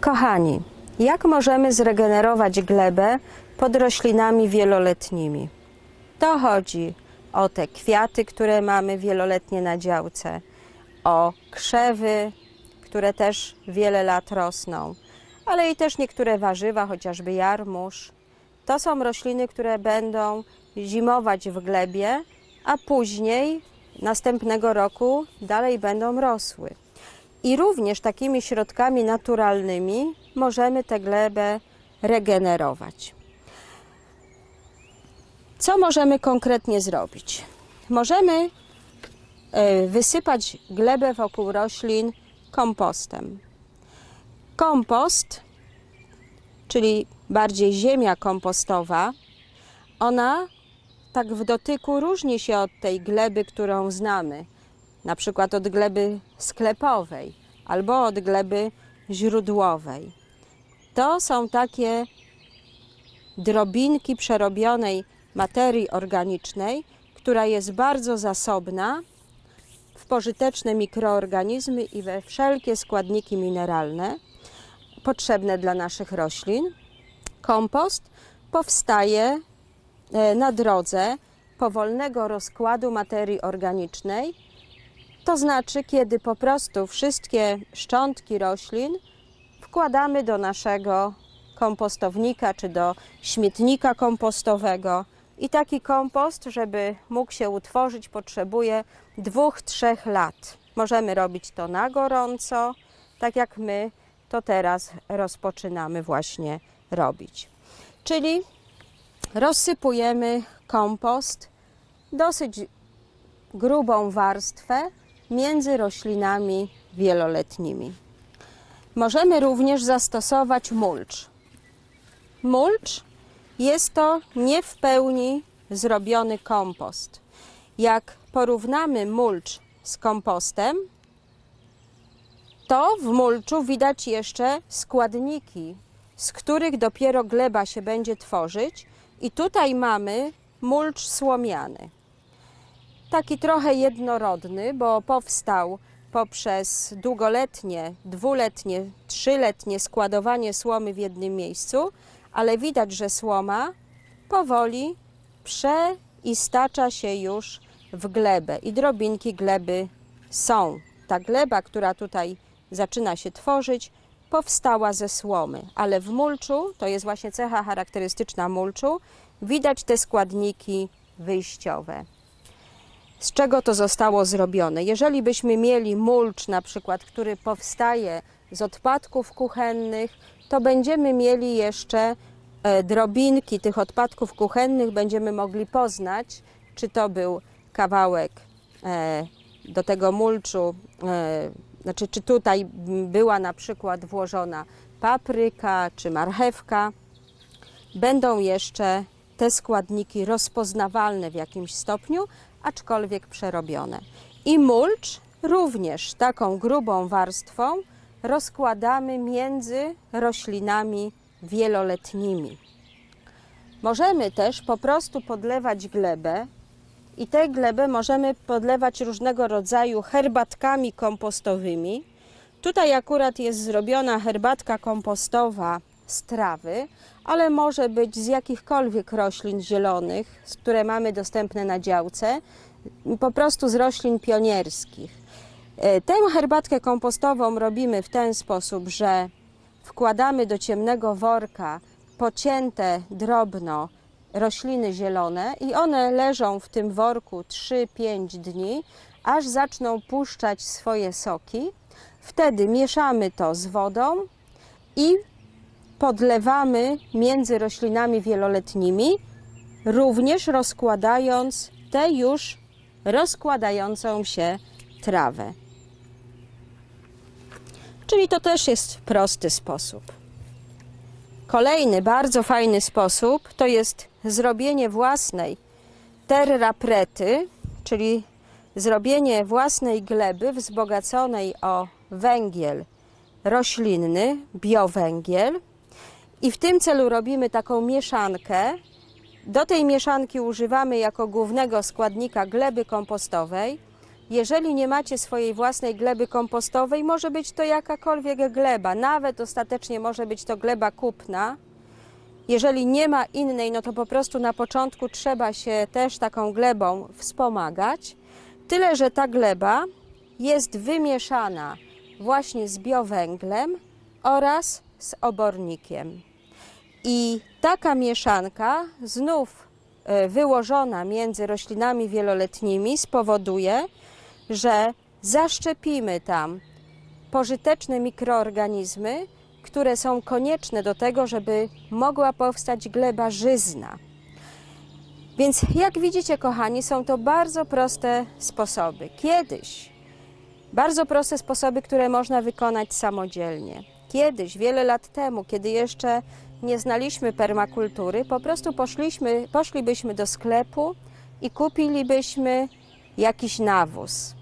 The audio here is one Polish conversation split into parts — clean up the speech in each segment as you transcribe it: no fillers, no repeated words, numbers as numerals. Kochani, jak możemy zregenerować glebę pod roślinami wieloletnimi? To chodzi o te kwiaty, które mamy wieloletnie na działce, o krzewy, które też wiele lat rosną, ale i też niektóre warzywa, chociażby jarmuż. To są rośliny, które będą zimować w glebie, a później następnego roku dalej będą rosły. I również takimi środkami naturalnymi możemy tę glebę regenerować. Co możemy konkretnie zrobić? Możemy wysypać glebę wokół roślin kompostem. Kompost, czyli bardziej ziemia kompostowa, ona tak w dotyku różni się od tej gleby, którą znamy. Na przykład od gleby sklepowej albo od gleby źródłowej. To są takie drobinki przerobionej materii organicznej, która jest bardzo zasobna w pożyteczne mikroorganizmy i we wszelkie składniki mineralne potrzebne dla naszych roślin. Kompost powstaje na drodze powolnego rozkładu materii organicznej. To znaczy, kiedy po prostu wszystkie szczątki roślin wkładamy do naszego kompostownika czy do śmietnika kompostowego. I taki kompost, żeby mógł się utworzyć, potrzebuje 2-3 lat. Możemy robić to na gorąco, tak jak my to teraz rozpoczynamy właśnie robić. Czyli rozsypujemy kompost dosyć grubą warstwę między roślinami wieloletnimi. Możemy również zastosować mulcz. Mulcz jest to nie w pełni zrobiony kompost. Jak porównamy mulcz z kompostem, to w mulczu widać jeszcze składniki, z których dopiero gleba się będzie tworzyć. I tutaj mamy mulcz słomiany. Taki trochę jednorodny, bo powstał poprzez długoletnie, dwuletnie, trzyletnie składowanie słomy w jednym miejscu, ale widać, że słoma powoli przeistacza się już w glebę i drobinki gleby są. Ta gleba, która tutaj zaczyna się tworzyć, powstała ze słomy, ale w mulczu, to jest właśnie cecha charakterystyczna mulczu, widać te składniki wyjściowe. Z czego to zostało zrobione? Jeżeli byśmy mieli mulcz, na przykład, który powstaje z odpadków kuchennych, to będziemy mieli jeszcze drobinki tych odpadków kuchennych, będziemy mogli poznać, czy to był kawałek do tego mulczu, znaczy czy tutaj była na przykład włożona papryka czy marchewka. Będą jeszcze te składniki rozpoznawalne w jakimś stopniu, aczkolwiek przerobione. I mulcz również taką grubą warstwą rozkładamy między roślinami wieloletnimi. Możemy też po prostu podlewać glebę i tę glebę możemy podlewać różnego rodzaju herbatkami kompostowymi. Tutaj akurat jest zrobiona herbatka kompostowa z trawy, ale może być z jakichkolwiek roślin zielonych, które mamy dostępne na działce, po prostu z roślin pionierskich. Tę herbatkę kompostową robimy w ten sposób, że wkładamy do ciemnego worka pocięte drobno rośliny zielone i one leżą w tym worku 3-5 dni, aż zaczną puszczać swoje soki. Wtedy mieszamy to z wodą i podlewamy między roślinami wieloletnimi, również rozkładając tę już rozkładającą się trawę. Czyli to też jest prosty sposób. Kolejny bardzo fajny sposób to jest zrobienie własnej terraprety, czyli zrobienie własnej gleby wzbogaconej o węgiel roślinny, biowęgiel, i w tym celu robimy taką mieszankę. Do tej mieszanki używamy jako głównego składnika gleby kompostowej. Jeżeli nie macie swojej własnej gleby kompostowej, może być to jakakolwiek gleba, nawet ostatecznie może być to gleba kupna. Jeżeli nie ma innej, no to po prostu na początku trzeba się też taką glebą wspomagać. Tyle, że ta gleba jest wymieszana właśnie z biowęglem oraz z obornikiem. I taka mieszanka, znów wyłożona między roślinami wieloletnimi, spowoduje, że zaszczepimy tam pożyteczne mikroorganizmy, które są konieczne do tego, żeby mogła powstać gleba żyzna. Więc jak widzicie, kochani, są to bardzo proste sposoby. Kiedyś bardzo proste sposoby, które można wykonać samodzielnie. Kiedyś, wiele lat temu, kiedy jeszcze nie znaliśmy permakultury, po prostu poszlibyśmy do sklepu i kupilibyśmy jakiś nawóz.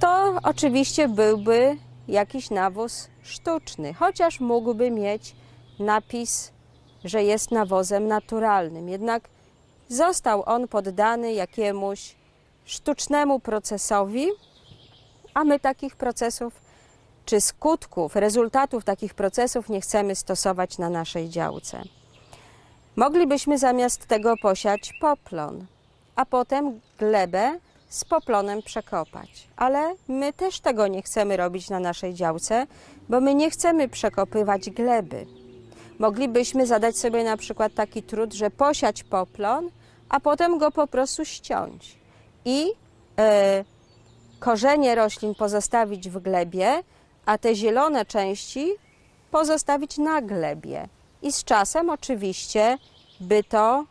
To oczywiście byłby jakiś nawóz sztuczny, chociaż mógłby mieć napis, że jest nawozem naturalnym. Jednak został on poddany jakiemuś sztucznemu procesowi, a my takich procesów czy skutków, rezultatów takich procesów nie chcemy stosować na naszej działce. Moglibyśmy zamiast tego posiać poplon, a potem glebę z poplonem przekopać. Ale my też tego nie chcemy robić na naszej działce, bo my nie chcemy przekopywać gleby. Moglibyśmy zadać sobie na przykład taki trud, że posiać poplon, a potem go po prostu ściąć i korzenie roślin pozostawić w glebie, a te zielone części pozostawić na glebie. I z czasem oczywiście by to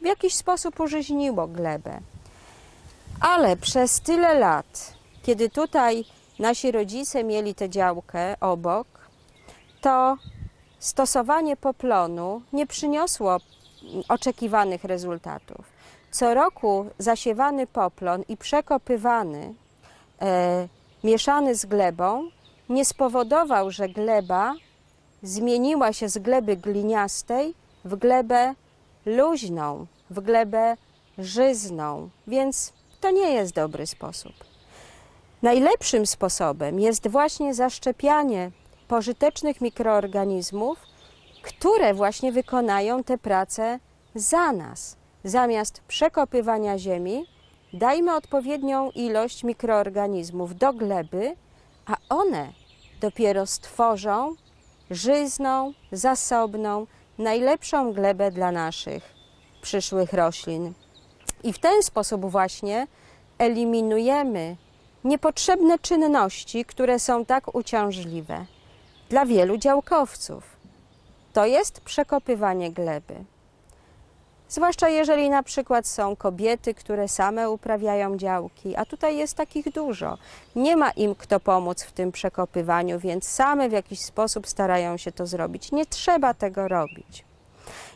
w jakiś sposób użyźniło glebę. Ale przez tyle lat, kiedy tutaj nasi rodzice mieli tę działkę obok, to stosowanie poplonu nie przyniosło oczekiwanych rezultatów. Co roku zasiewany poplon i przekopywany, mieszany z glebą, nie spowodował, że gleba zmieniła się z gleby gliniastej w glebę luźną, w glebę żyzną, więc to nie jest dobry sposób. Najlepszym sposobem jest właśnie zaszczepianie pożytecznych mikroorganizmów, które właśnie wykonają tę pracę za nas. Zamiast przekopywania ziemi, dajmy odpowiednią ilość mikroorganizmów do gleby, a one dopiero stworzą żyzną, zasobną, najlepszą glebę dla naszych przyszłych roślin. I w ten sposób właśnie eliminujemy niepotrzebne czynności, które są tak uciążliwe dla wielu działkowców. To jest przekopywanie gleby. Zwłaszcza jeżeli na przykład są kobiety, które same uprawiają działki, a tutaj jest takich dużo. Nie ma im kto pomóc w tym przekopywaniu, więc same w jakiś sposób starają się to zrobić. Nie trzeba tego robić.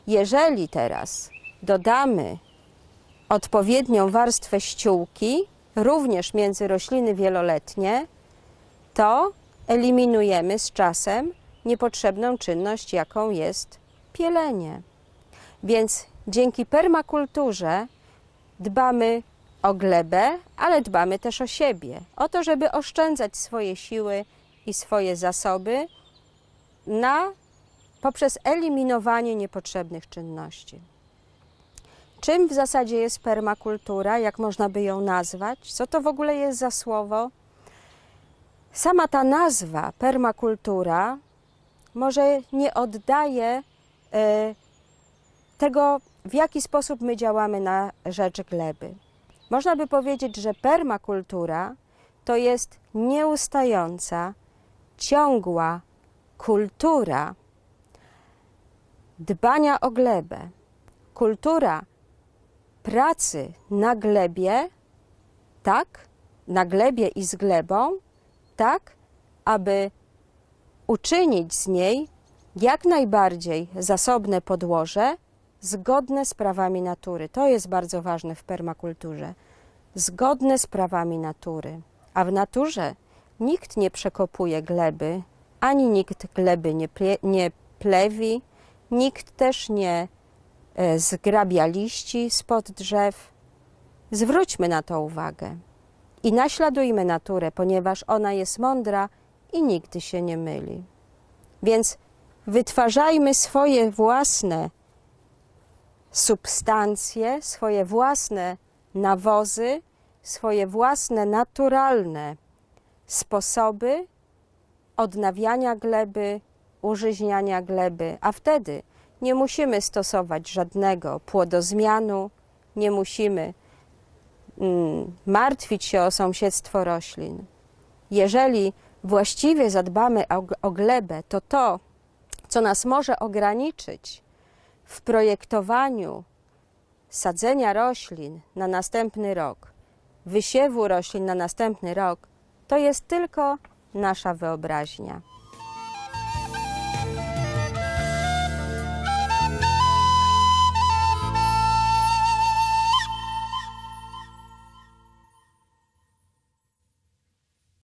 Jeżeli teraz dodamy odpowiednią warstwę ściółki, również między rośliny wieloletnie, to eliminujemy z czasem niepotrzebną czynność, jaką jest pielenie. Więc dzięki permakulturze dbamy o glebę, ale dbamy też o siebie, o to, żeby oszczędzać swoje siły i swoje zasoby poprzez eliminowanie niepotrzebnych czynności. Czym w zasadzie jest permakultura, jak można by ją nazwać? Co to w ogóle jest za słowo? Sama ta nazwa permakultura może nie oddaje tego, w jaki sposób my działamy na rzecz gleby. Można by powiedzieć, że permakultura to jest nieustająca, ciągła kultura dbania o glebę, kultura pracy na glebie, tak, na glebie i z glebą, tak, aby uczynić z niej jak najbardziej zasobne podłoże zgodne z prawami natury. To jest bardzo ważne w permakulturze. Zgodne z prawami natury. A w naturze nikt nie przekopuje gleby, ani nikt gleby nie plewi, nikt też nie zgrabia liści spod drzew. Zwróćmy na to uwagę i naśladujmy naturę, ponieważ ona jest mądra i nigdy się nie myli. Więc wytwarzajmy swoje własne substancje, swoje własne nawozy, swoje własne naturalne sposoby odnawiania gleby, użyźniania gleby, a wtedy nie musimy stosować żadnego płodozmianu, nie musimy martwić się o sąsiedztwo roślin. Jeżeli właściwie zadbamy o glebę, to to, co nas może ograniczyć w projektowaniu sadzenia roślin na następny rok, wysiewu roślin na następny rok, to jest tylko nasza wyobraźnia.